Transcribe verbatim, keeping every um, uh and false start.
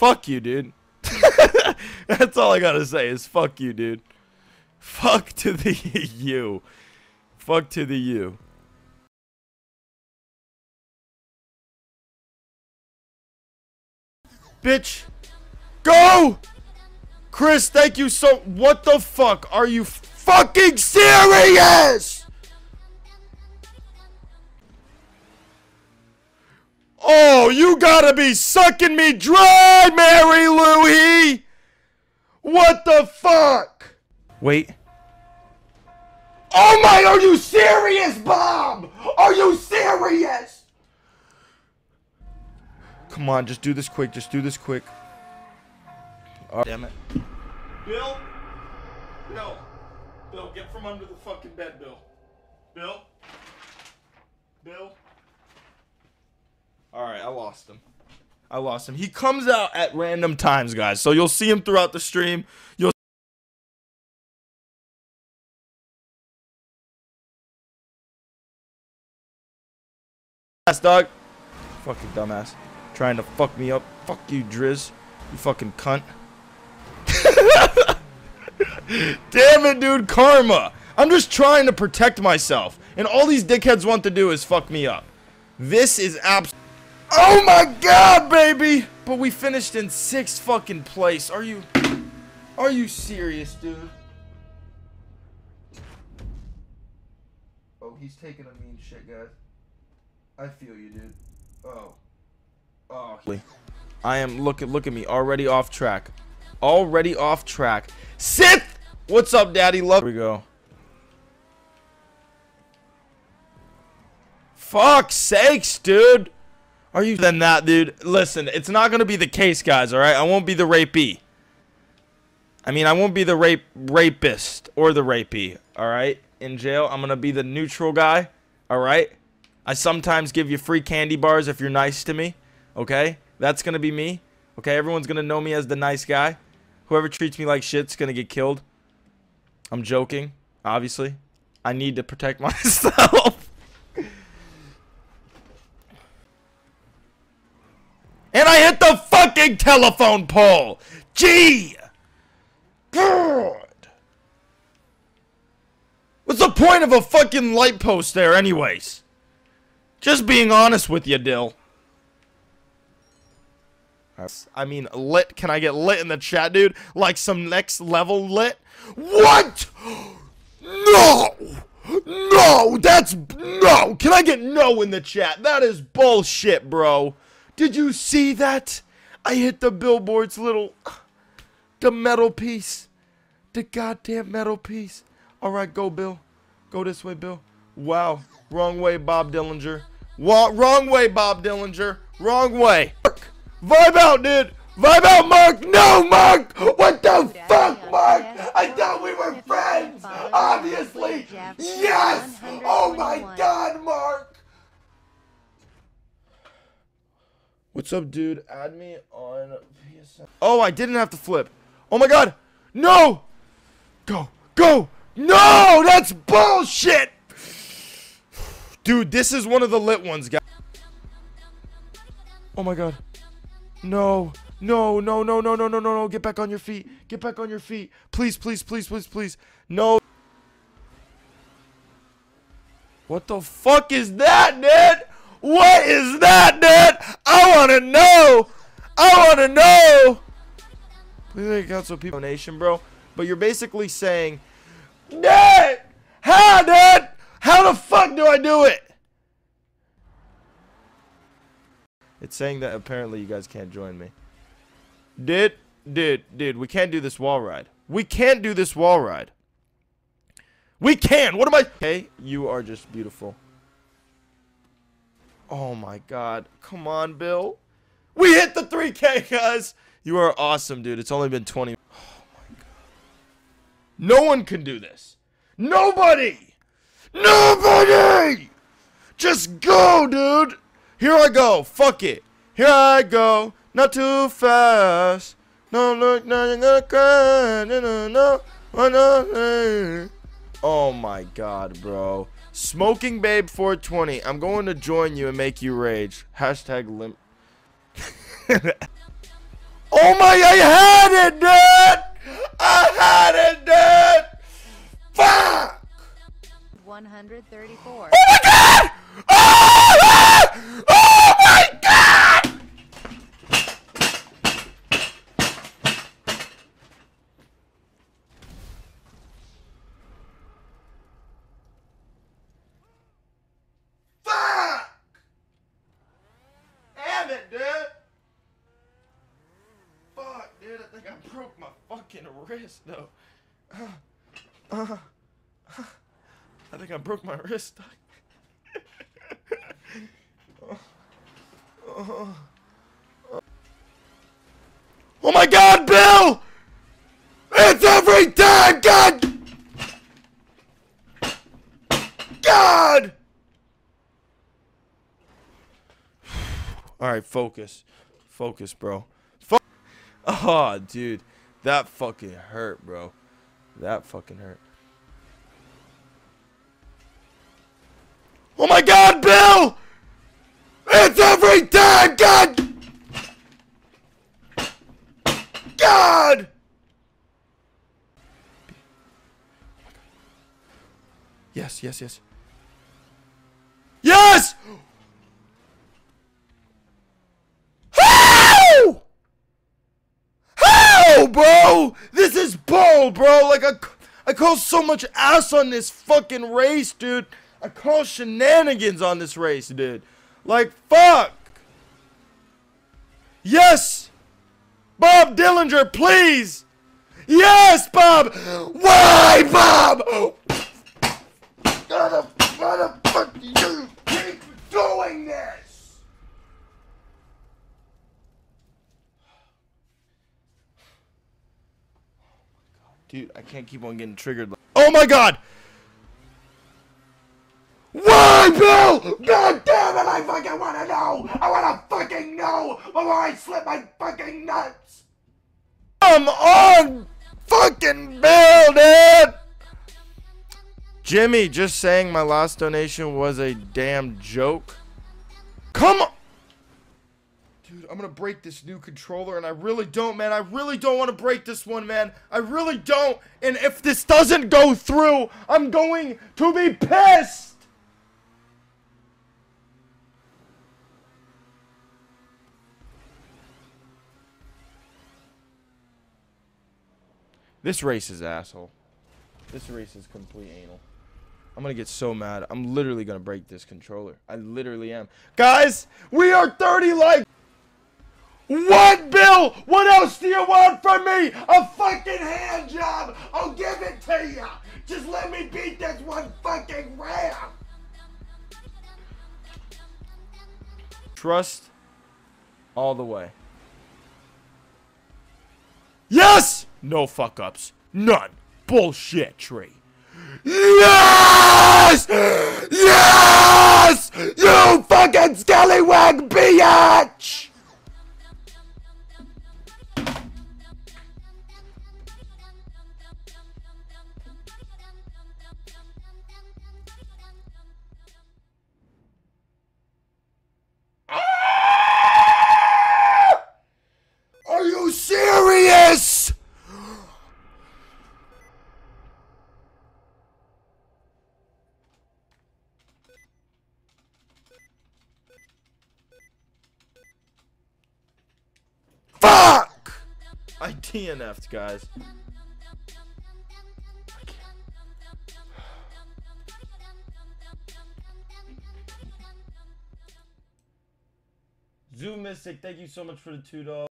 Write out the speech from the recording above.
Fuck you, dude. That's all I gotta say is fuck you, dude. Fuck to the you. Fuck to the you. Bitch. Go! Chris, thank you so... What the fuck? Are you fucking serious? Oh, you gotta be sucking me dry, Mary Louie! What the fuck? Wait. Oh my, are you serious, Bob? Are you serious? Come on, just do this quick, just do this quick. Right. Damn it. Bill? No. Bill, get from under the fucking bed, Bill. Bill? Bill? Alright, I lost him. I lost him. He comes out at random times, guys. So you'll see him throughout the stream. You'll Dumbass, dog. Fucking dumbass. Trying to fuck me up. Fuck you, Drizz. You fucking cunt. Damn it, dude. Karma. I'm just trying to protect myself. And all these dickheads want to do is fuck me up. This is abs- Oh my god, baby! But we finished in sixth fucking place. Are you- Are you serious, dude? Oh, he's taking a mean shit, guys. I feel you, dude. Oh. Oh. I am- Look at- Look at me. Already off track. Already off track. Sith! What's up, daddy? Love- Here we go. Fuck's sakes, dude. Are you than that, dude? Listen, it's not gonna be the case, guys, alright? I won't be the rapee. I mean, I won't be the rape rapist or the rapee, alright? In jail, I'm gonna be the neutral guy, alright? I sometimes give you free candy bars if you're nice to me, okay? That's gonna be me, okay? Everyone's gonna know me as the nice guy. Whoever treats me like shit's gonna get killed. I'm joking, obviously. I need to protect myself. And I hit the fucking telephone pole! Gee! God! What's the point of a fucking light post there anyways? Just being honest with you, Dill. I mean, lit. Can I get lit in the chat, dude? Like some next level lit? What?! No! No! That's... No! Can I get no in the chat? That is bullshit, bro. Did you see that? I hit the billboard's little, the metal piece, the goddamn metal piece. All right, go Bill, go this way, Bill. Wow, wrong way, Bob Dillinger. Wa wrong way, Bob Dillinger. Wrong way. Mark, vibe out, dude. Vibe out, Mark. No, Mark. What the fuck, Mark? I thought we were friends. Obviously. Yes. Oh my God, Mark. What's up, dude? Add me on P S N. Oh, I didn't have to flip. Oh my god. No! Go. Go! No! That's bullshit! Dude, this is one of the lit ones, guys. Oh my god. No. No, no, no, no, no, no, no, no. Get back on your feet. Get back on your feet. Please, please, please, please, please. No. What the fuck is that, dude? What is that, dude? I want to know. I want to know. Please make out so people donation, bro. But you're basically saying, dude, how, dude? How the fuck do I do it? It's saying that apparently you guys can't join me. Dude, dude, dude, we can't do this wall ride. We can't do this wall ride. We can. What am I? Hey, you are just beautiful. Oh my god. Come on, Bill. We hit the three K, guys. You are awesome, dude. It's only been twenty. Oh my god. No one can do this. Nobody. Nobody. Just go, dude. Here I go. Fuck it. Here I go. Not too fast. No, look, no, you're gonna cry. No, no, no. Oh, no. Oh my god, bro. Smoking babe four twenty. I'm going to join you and make you rage. Hashtag limp. Oh my, I had it, dude! I had it, dude! Fuck! one hundred thirty-four. Oh my god! Oh, oh my god! Fuck! Damn it, dude! Dude, I think I broke my fucking wrist, though. Uh, uh, uh, I think I broke my wrist. uh, uh, uh. Oh my god, Bill! It's every time, God! God! Alright, focus. Focus, bro. Oh, dude, that fucking hurt, bro. That fucking hurt. Oh my god, Bill! It's every time, God! God! Yes, yes, yes. Yes! Bro, this is bull, bro. Like I, I call so much ass on this fucking race, dude. I call shenanigans on this race, dude. Like fuck. Yes, Bob Dillinger, please. Yes, Bob. Why, Bob? How the, how the fuck do you keep doing this? Dude, I can't keep on getting triggered. Oh my god! Why, Bill? God damn it, I fucking wanna know! I wanna fucking know before I slip my fucking nuts! Come on, fucking Bill, dude! Jimmy, just saying my last donation was a damn joke. Come on! Dude, I'm gonna break this new controller, and I really don't, man. I really don't want to break this one, man. I really don't. And if this doesn't go through, I'm going to be pissed. This race is asshole. This race is complete anal. I'm gonna get so mad. I'm literally gonna break this controller. I literally am. Guys, we are thirty likes. What, Bill? What else do you want from me? A fucking hand job. I'll give it to you. Just let me beat this one fucking round. Trust all the way. Yes! No fuck-ups. None. Bullshit tree. Yes! Yes! You fucking scallywag bitch! I D N F'd, guys. Zoo Mystic, thank you so much for the two dollars.